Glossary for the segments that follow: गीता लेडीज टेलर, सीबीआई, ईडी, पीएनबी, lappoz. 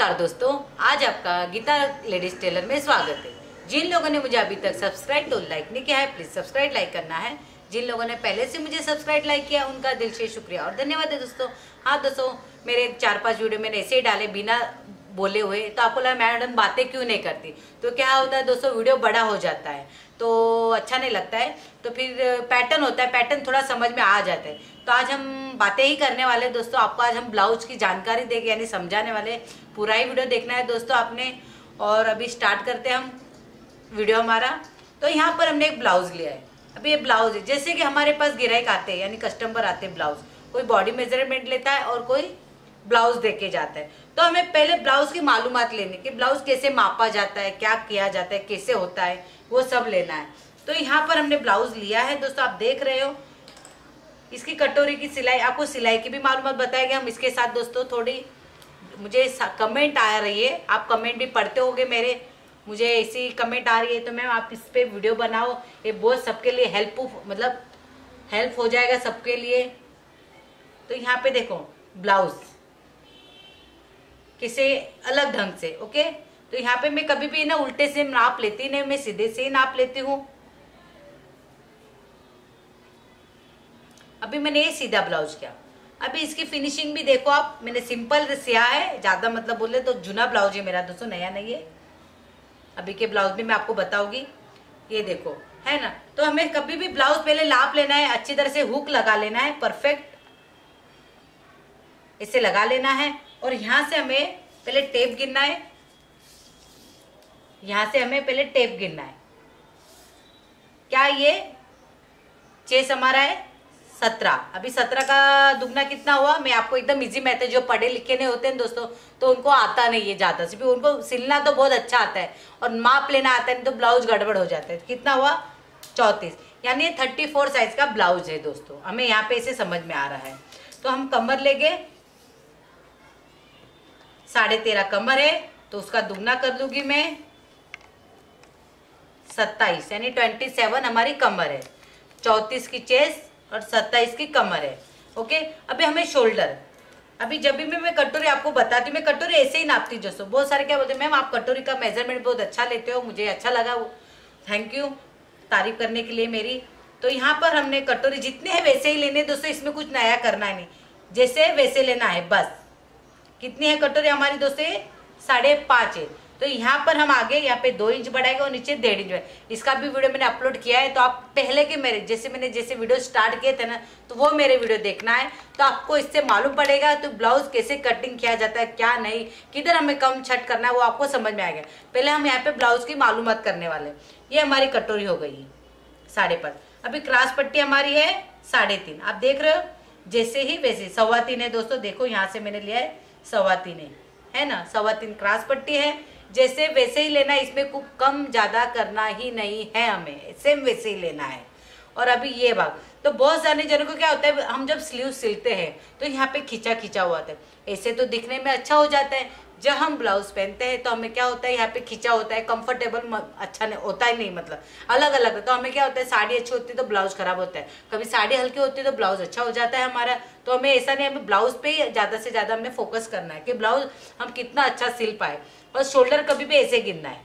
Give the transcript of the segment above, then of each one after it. नमस्कार दोस्तों, आज आपका गीता लेडीज टेलर में स्वागत है। जिन लोगों ने मुझे अभी तक सब्सक्राइब और लाइक नहीं किया है, प्लीज़ सब्सक्राइब लाइक करना है। जिन लोगों ने पहले से मुझे सब्सक्राइब लाइक किया, उनका दिल से शुक्रिया और धन्यवाद है दोस्तों। हाँ दोस्तों, मेरे 4-5 वीडियो मैंने ऐसे ही डाले बिना बोले हुए, तो आपको लगा मैडम बातें क्यों नहीं करती। तो क्या होता है दोस्तों, वीडियो बड़ा हो जाता है तो अच्छा नहीं लगता है, तो फिर पैटर्न होता है, पैटर्न थोड़ा समझ में आ जाता है। तो आज हम बातें ही करने वाले दोस्तों, आपको आज हम ब्लाउज की जानकारी देंगे यानी समझाने वाले। पूरा ही वीडियो देखना है दोस्तों आपने, और अभी स्टार्ट करते हैं हम वीडियो हमारा। तो यहाँ पर हमने एक ब्लाउज लिया है। अब ये ब्लाउज है, जैसे कि हमारे पास ग्राहक आते हैं यानी कस्टमर आते हैं, ब्लाउज कोई बॉडी मेजरमेंट लेता है और कोई ब्लाउज देके जाता है। तो हमें पहले ब्लाउज की मालूमात लेनी कि ब्लाउज कैसे मापा जाता है, क्या किया जाता है, कैसे होता है, वो सब लेना है। तो यहाँ पर हमने ब्लाउज लिया है दोस्तों, आप देख रहे हो। इसकी कटोरी की सिलाई, आपको सिलाई की भी मालूमात बताएंगे हम इसके साथ दोस्तों। थोड़ी मुझे कमेंट आ रही है, आप कमेंट भी पढ़ते होगे मेरे, मुझे ऐसी कमेंट आ रही है, तो मैम आप इस पर वीडियो बनाओ, ये बहुत सबके लिए हेल्प हो जाएगा सबके लिए। तो यहाँ पे देखो ब्लाउज किसे अलग ढंग से, ओके। तो यहाँ पे मैं कभी भी ना उल्टे से नाप लेती नहीं, मैं सीधे से ही नाप लेती हूँ। अभी मैंने ये सीधा ब्लाउज किया। अभी इसकी फिनिशिंग भी देखो आप, मैंने सिंपल सिया है, ज़्यादा मतलब बोले तो जूना ब्लाउज है मेरा दोस्तों, नया नहीं है। अभी के ब्लाउज भी मैं आपको बताऊंगी, ये देखो है ना। तो हमें कभी भी ब्लाउज पहले नाप लेना है, अच्छी तरह से हुक लगा लेना है, परफेक्ट इसे लगा लेना है। और यहाँ से हमें पहले टेप गिनना है, यहाँ से हमें पहले टेप गिनना है। क्या ये चेस हमारा है 17। अभी 17 का दुगना कितना हुआ, मैं आपको एकदम इजी मैथ है, जो पढ़े लिखे नहीं होते हैं दोस्तों तो उनको आता नहीं है ज़्यादा से भी। उनको सिलना तो बहुत अच्छा आता है और माप लेना आता है, नहीं तो ब्लाउज गड़बड़ हो जाता है। कितना हुआ 34, यानी 34 साइज का ब्लाउज है दोस्तों। हमें यहाँ पे इसे समझ में आ रहा है। तो हम कमर लेंगे, 13.5 कमर है तो उसका दुगना कर दूंगी मैं, 27 यानी 27 हमारी कमर है, 34 की चेस्ट और 27 की कमर है, ओके। अभी हमें शोल्डर, अभी जब भी मैं कटोरी आपको बताती हूँ, मैं कटोरी ऐसे ही नापती हूँ दोस्तों। बहुत सारे क्या बोलते हैं, मैम आप कटोरी का मेजरमेंट बहुत अच्छा लेते हो, मुझे अच्छा लगा, थैंक यू तारीफ करने के लिए मेरी। तो यहाँ पर हमने कटोरी जितने हैं वैसे ही लेने दोस्तों, इसमें कुछ नया करना है नहीं, जैसे वैसे लेना है बस। कितनी है कटोरी हमारी दोस्तों, 5.5 है। तो यहाँ पर हम आगे यहाँ पे 2 इंच बढ़ाएंगे और नीचे 1.5 इंच बढ़ाएंगे। इसका भी वीडियो मैंने अपलोड किया है, तो आप पहले के मेरे जैसे वीडियो स्टार्ट किए थे ना, तो वो मेरे वीडियो देखना है, तो आपको इससे मालूम पड़ेगा तो ब्लाउज कैसे कटिंग किया जाता है, क्या नहीं, किधर हमें कम छट करना है, वो आपको समझ में आएगा। पहले हम यहाँ पे ब्लाउज की मालूमात करने वाले। ये हमारी कटोरी हो गई 5.5। अभी क्रास पट्टी हमारी है 3.5, आप देख रहे हो जैसे ही वैसे 3.25 है दोस्तों। देखो यहाँ से मैंने लिया है 3.25 है ना, 3.25 क्रास पट्टी है, जैसे वैसे ही लेना है, इसमें कुछ कम ज़्यादा करना ही नहीं है, हमें सेम वैसे ही लेना है। और अभी ये भाग, तो बहुत सारे जनों को क्या होता है, हम जब स्लीव सिलते हैं तो यहाँ पे खींचा हुआ होता है, ऐसे तो दिखने में अच्छा हो जाता है। जब हम ब्लाउज पहनते हैं तो हमें क्या होता है, यहाँ पे खींचा होता है, कंफर्टेबल अच्छा नहीं होता ही नहीं, मतलब अलग अलग। तो हमें क्या होता है, साड़ी अच्छी होती है तो ब्लाउज खराब होता है, कभी साड़ी हल्की होती है तो ब्लाउज अच्छा हो जाता है हमारा। तो हमें ऐसा नहीं, हमें ब्लाउज पे ज़्यादा से ज़्यादा हमें फोकस करना है कि ब्लाउज हम कितना अच्छा सिल पाए। और शोल्डर कभी भी ऐसे गिनना है।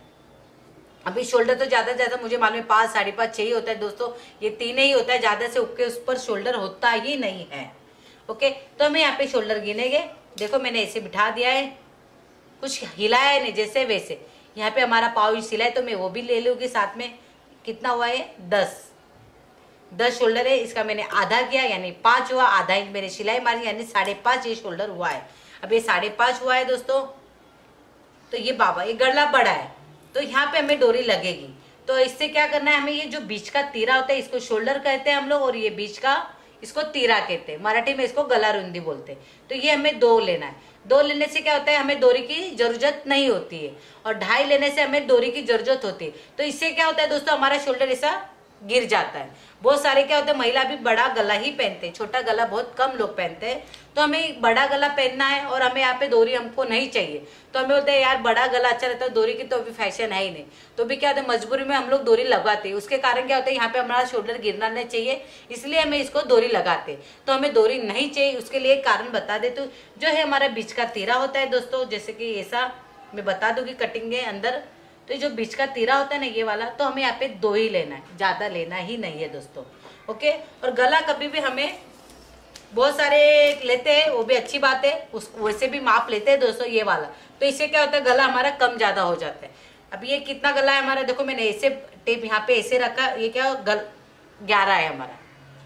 अभी शोल्डर तो ज़्यादा से ज़्यादा मुझे मालूम है 5, 5.5, 6 ही होता है दोस्तों, ये 3 ही होता है, ज़्यादा से ऊपर उस पर शोल्डर होता ही नहीं है, ओके। तो हमें यहाँ पे शोल्डर गिनेंगे। देखो मैंने ऐसे बिठा दिया है, कुछ हिलाया नहीं, जैसे वैसे। यहाँ पे हमारा 1.5 इंच सिला है तो मैं वो भी ले लूँगी साथ में। कितना हुआ है 10 शोल्डर है, इसका मैंने आधा किया यानी 5 हुआ, आधा इंच मेरे सिलाई मारी यानी 5.5 ये शोल्डर हुआ है। अब ये 5.5 हुआ है दोस्तों। तो ये बाबा ये गला बड़ा है, तो यहाँ पे हमें डोरी लगेगी। तो इससे क्या करना है, हमें ये जो बीच का तीरा होता है इसको शोल्डर कहते हैं हम लोग, और ये बीच का इसको तीरा कहते हैं, मराठी में इसको गला रुंदी बोलते हैं। तो ये हमें 2 लेना है। 2 लेने से क्या होता है, हमें डोरी की जरूरत नहीं होती है, और 2.5 लेने से हमें डोरी की जरूरत होती है। तो इससे क्या होता है दोस्तों, हमारा शोल्डर ऐसा गिर जाता है। बहुत सारे क्या होते हैं, महिला भी बड़ा गला ही पहनते हैं, छोटा गला बहुत कम लोग पहनते हैं। तो हमें बड़ा गला पहनना है और हमें यहाँ पे डोरी हमको नहीं चाहिए, तो हमें बोलते हैं यार बड़ा गला अच्छा रहता है, डोरी की तो अभी फैशन है ही नहीं। तो भी क्या होता है, मजबूरी में हम लोग डोरी लगाते हैं। उसके कारण क्या होता है, यहाँ पे हमारा शोल्डर गिरना नहीं चाहिए, इसलिए हमें इसको डोरी लगाते हैं। तो हमें डोरी नहीं चाहिए, उसके लिए कारण बता दे तो जो है हमारा बीच का तीरा होता है दोस्तों, जैसे कि ऐसा मैं बता दूँ कि कटिंग है अंदर, तो जो बीच का तीरा होता है ना ये वाला, तो हमें यहाँ पे दो ही लेना है, ज़्यादा लेना ही नहीं है दोस्तों, ओके। और गला कभी भी हमें बहुत सारे लेते हैं, वो भी अच्छी बात है, उस वैसे भी माप लेते हैं दोस्तों ये वाला, तो इससे क्या होता है गला हमारा कम ज़्यादा हो जाता है। अब ये कितना गला है हमारा, देखो मैंने ऐसे टेप यहाँ पे ऐसे रखा, ये क्या गल 11 है हमारा,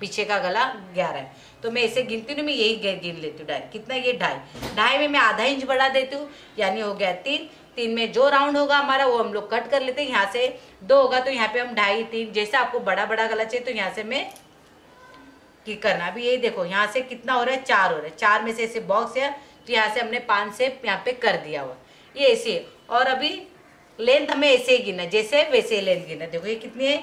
पीछे का गला 11 है। तो मैं ऐसे गिनती हूँ, मैं यही गिन लेती हूँ, ढाई कितना, ये ढाई, ढाई में मैं आधा इंच बढ़ा देती हूँ, यानी हो गया 3। 3 में जो राउंड होगा हमारा वो हम लोग कट कर लेते हैं, यहाँ से 2 होगा तो यहाँ पे हम 2.5 3, जैसा आपको बड़ा बड़ा गला चाहिए तो यहाँ से मैं की करना। अभी यही देखो यहाँ से कितना हो रहा है, 4 हो रहा है, 4 में से ऐसे बॉक्स है तो यहाँ से हमने 5 से यहाँ पे कर दिया हुआ, ये ऐसे है। और अभी लेंथ हमें ऐसे ही गिनना, जैसे वैसे लेंथ गिनना। देखो ये कितनी है,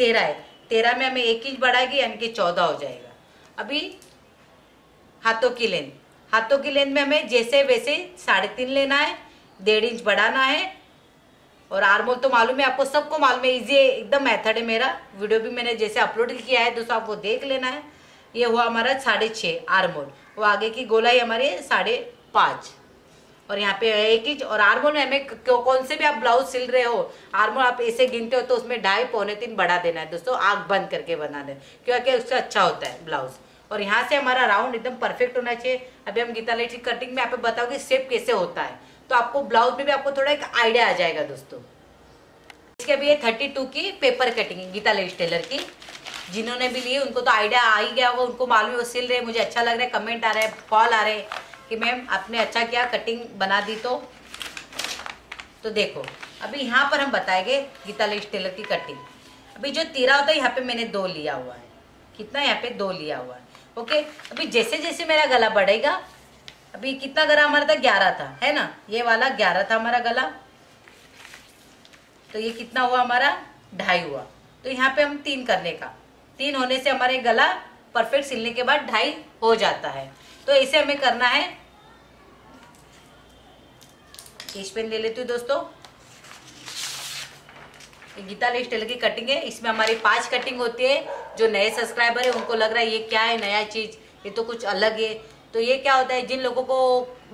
13 है, 13 में हमें 1 इंच बढ़ाएगी यानी कि 14 हो जाएगा। अभी हाथों की लेंथ, हाथों की लेंथ में हमें जैसे वैसे 3.5 लेना है, 1.5 इंच बढ़ाना है। और आर्मोल तो मालूम है आपको, सबको मालूम है, इजी एकदम मेथड है मेरा, वीडियो भी मैंने जैसे अपलोड किया है दोस्तों, आपको देख लेना है। ये हुआ हमारा 6.5 आर्मोल, वो आगे की गोलाई हमारे 5.5 और यहाँ पे 1 इंच। और आर्मोल में हमें कौन से भी आप ब्लाउज सिल रहे हो, आर्मोल आप ऐसे गिनते हो तो उसमें 2.5 पौने 3 बढ़ा देना है दोस्तों, आँख बंद करके बना दें, क्योंकि उससे अच्छा होता है ब्लाउज। और यहाँ से हमारा राउंड एकदम परफेक्ट होना चाहिए। अभी हम गीता लेडीज कटिंग में आप बताओगे शेप कैसे होता है, तो आपको ब्लाउज में भी आपको थोड़ा एक आइडिया आ जाएगा दोस्तों। इसके अभी ये 32 की paper cutting गीता लेडीज टेलर की, जिन्होंने भी लिए उनको तो आइडिया आ ही गया, वो उनको मालूम है, वो सिल रहे। मुझे अच्छा लग रहा है, कमेंट आ रहा है, कॉल आ रहे हैं कि मैम आपने अच्छा किया कटिंग बना दी। तो देखो अभी यहाँ पर हम बताएंगे गीता लेडीज टेलर की कटिंग। अभी जो तीरा होता है यहाँ पे मैंने 2 लिया हुआ है, कितना यहाँ पे 2 लिया हुआ है, ओके। अभी जैसे जैसे मेरा गला बढ़ेगा, अभी कितना गला हमारा था, 11 था है ना, ये वाला 11 था हमारा गला, तो ये कितना हुआ हमारा 2.5 हुआ, तो यहाँ पे हम 3 करने का, 3 होने से हमारे गला परफेक्ट सिलने के बाद 2.5 हो जाता है। तो ऐसे हमें करना है। स्केच पेन ले लेती हूँ दोस्तों, गीता लेडीज टेलर की कटिंग है, इसमें हमारी 5 कटिंग होती है। जो नए सब्सक्राइबर है उनको लग रहा है ये क्या है, नया चीज़, ये तो कुछ अलग है। तो ये क्या होता है, जिन लोगों को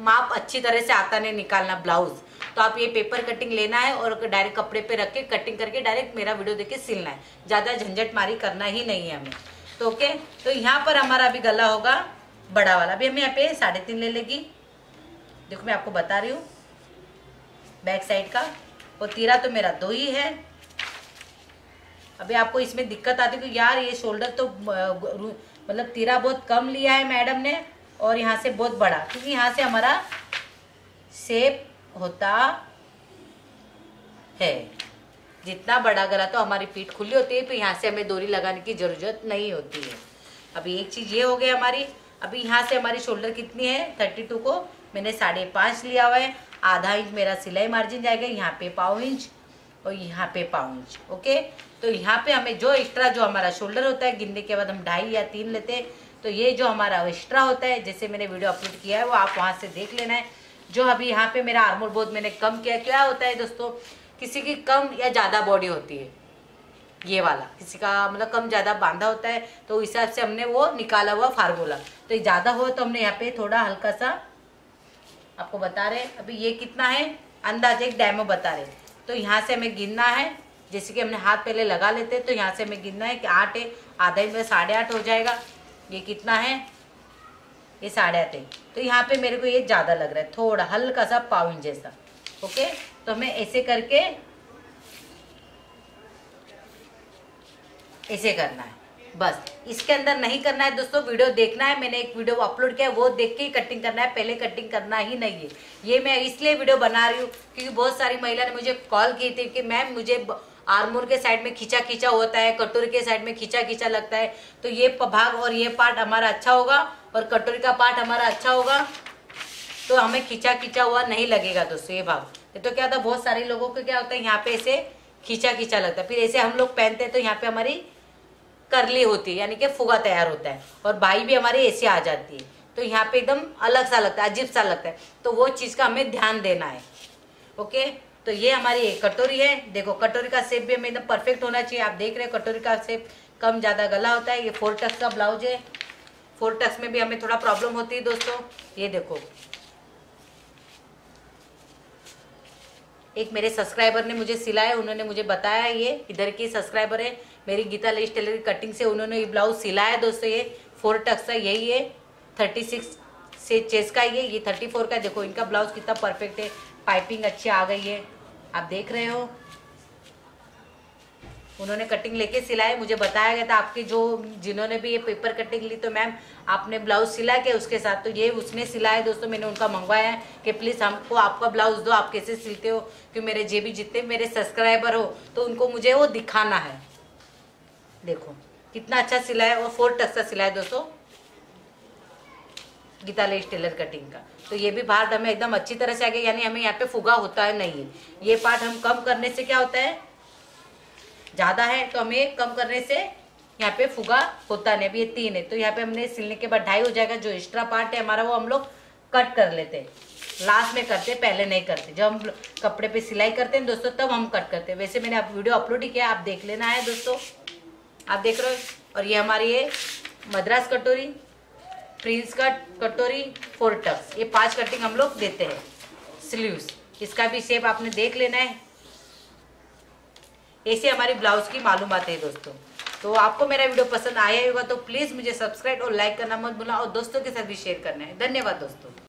माप अच्छी तरह से आता नहीं निकालना ब्लाउज, तो आप ये पेपर कटिंग लेना है और डायरेक्ट कपड़े पे रख के कटिंग करके डायरेक्ट मेरा वीडियो देख के सिलना है, ज़्यादा झंझट मारी करना ही नहीं है हमें, तो ओके। तो यहाँ पर हमारा अभी गला होगा बड़ा वाला, अभी हमें यहाँ पे 3.5 ले लेगी, देखो मैं आपको बता रही हूँ बैक साइड का। और तीरा तो मेरा 2 ही है। अभी आपको इसमें दिक्कत आती है कि यार ये शोल्डर तो मतलब तीरा बहुत कम लिया है मैडम ने और यहाँ से बहुत बड़ा, क्योंकि यहाँ से हमारा शेप होता है, जितना बड़ा गला तो हमारी पीठ खुली होती है, तो यहाँ से हमें डोरी लगाने की ज़रूरत नहीं होती है। अभी एक चीज़ ये हो गई हमारी। अभी यहाँ से हमारी शोल्डर कितनी है, 32 को मैंने 5.5 लिया हुआ है, आधा इंच मेरा सिलाई मार्जिन जाएगा, यहाँ पे 1.5 इंच और यहाँ पे 1.5 इंच, ओके। तो यहाँ पे हमें जो एक्स्ट्रा जो हमारा शोल्डर होता है गिनने के बाद हम 2.5 या 3 लेते हैं, तो ये जो हमारा एक्स्ट्रा होता है, जैसे मैंने वीडियो अपलोड किया है वो आप वहाँ से देख लेना है। जो अभी यहाँ पे मेरा आर्मोल बहुत मैंने कम किया, क्या होता है दोस्तों, किसी की कम या ज़्यादा बॉडी होती है, ये वाला किसी का मतलब कम ज़्यादा बांधा होता है, तो इस हिसाब से हमने वो निकाला हुआ फार्मूला। तो ज़्यादा हो तो हमने यहाँ पे थोड़ा हल्का सा आपको बता रहे। अभी ये कितना है अंदाज, एक डैमो बता रहे, तो यहाँ से हमें गिनना है, जैसे कि हमने हाथ पहले लगा लेते हैं, तो यहाँ से हमें गिनना है कि 8 है, आधा इंच में 8.5 हो जाएगा। ये कितना है, ये 8.5 है, तो यहाँ पे मेरे को ये ज़्यादा लग रहा है, थोड़ा हल्का सा 1.5 इंच जैसा, ओके। तो हमें ऐसे करके ऐसे करना है, बस इसके अंदर नहीं करना है दोस्तों, वीडियो देखना है, मैंने एक वीडियो अपलोड किया है वो देख के ही कटिंग करना है, पहले कटिंग करना ही नहीं है। ये मैं इसलिए वीडियो बना रही हूँ क्योंकि बहुत सारी महिला ने मुझे कॉल की थी कि मैम मुझे आर्मोल के साइड में खींचा खींचा होता है, कटोरी के साइड में खींचा खींचा लगता है, तो ये भाग और ये पार्ट हमारा अच्छा होगा और कटोरी का पार्ट हमारा अच्छा होगा, तो हमें खींचा खींचा हुआ नहीं लगेगा दोस्तों ये भाग। ये तो क्या होता है बहुत सारे लोगों को क्या होता है यहाँ पे ऐसे खींचा खींचा लगता है, फिर ऐसे हम लोग पहनते हैं तो यहाँ पे हमारी करली होती है, यानी कि फुगा तैयार होता है। और बाई भी हमारी ऐसे आ जाती है, तो यहाँ पे एकदम अलग सा लगता है, अजीब सा लगता है। तो वो चीज़ का हमें ध्यान देना है। ओके, तो ये हमारी एक कटोरी है। देखो कटोरी का शेप भी हमें एकदम परफेक्ट होना चाहिए। आप देख रहे हो कटोरी का शेप कम ज़्यादा गला होता है। ये 4 टक्स का ब्लाउज है। 4 टक्स में भी हमें थोड़ा प्रॉब्लम होती है दोस्तों। ये देखो, एक मेरे सब्सक्राइबर ने मुझे सिलाया, उन्होंने मुझे बताया, ये इधर की सब्सक्राइबर है मेरी, गीता लेडीज टेलर की कटिंग से उन्होंने ये ब्लाउज सिलाया दोस्तों। ये 4 टक्स का यही है, 36 से चेस्ट का ये 34 का। देखो इनका ब्लाउज कितना परफेक्ट है, पाइपिंग अच्छी आ गई है, आप देख रहे हो। उन्होंने कटिंग लेके सिलाए, मुझे बताया गया था आपके जो जिन्होंने भी ये पेपर कटिंग ली, तो मैम आपने ब्लाउज सिला के उसके साथ, तो ये उसने सिलाया दोस्तों। मैंने उनका मंगवाया है कि प्लीज़ हमको आपका ब्लाउज दो, आप कैसे सिलते हो, कि मेरे जे भी जितने मेरे सब्सक्राइबर हो तो उनको मुझे वो दिखाना है। देखो कितना अच्छा सिलाया, और 4 टक्स का सिलाया दोस्तों, गीता लेडीज टेलर कटिंग का। तो ये भी पार्ट हमें एकदम अच्छी तरह से आ गया, यानी हमें यहाँ पे फुगा होता है नहीं। ये पार्ट हम कम करने से क्या होता है, ज़्यादा है तो हमें कम करने से यहाँ पे फुगा होता नहीं। अभी ये 3 है, तो यहाँ पे हमने सिलने के बाद 2.5 हो जाएगा। जो एक्स्ट्रा पार्ट है हमारा वो हम लोग कट कर लेते हैं, लास्ट में करते, पहले नहीं करते। जब हम कपड़े पे सिलाई करते हैं दोस्तों तब हम कट करते हैं। वैसे मैंने आप वीडियो अपलोड ही किया, आप देख लेना है दोस्तों, आप देख रहे हो। और ये हमारी ये मद्रास कटोरी, प्रिंस कट कटोरी, 4 टक्स, ये 5 कटिंग हम लोग देते हैं। स्लीव्स, इसका भी शेप आपने देख लेना है। ऐसे हमारी ब्लाउज की मालूमात है दोस्तों। तो आपको मेरा वीडियो पसंद आया होगा तो प्लीज़ मुझे सब्सक्राइब और लाइक करना मत भूलना, और दोस्तों के साथ भी शेयर करना है। धन्यवाद दोस्तों।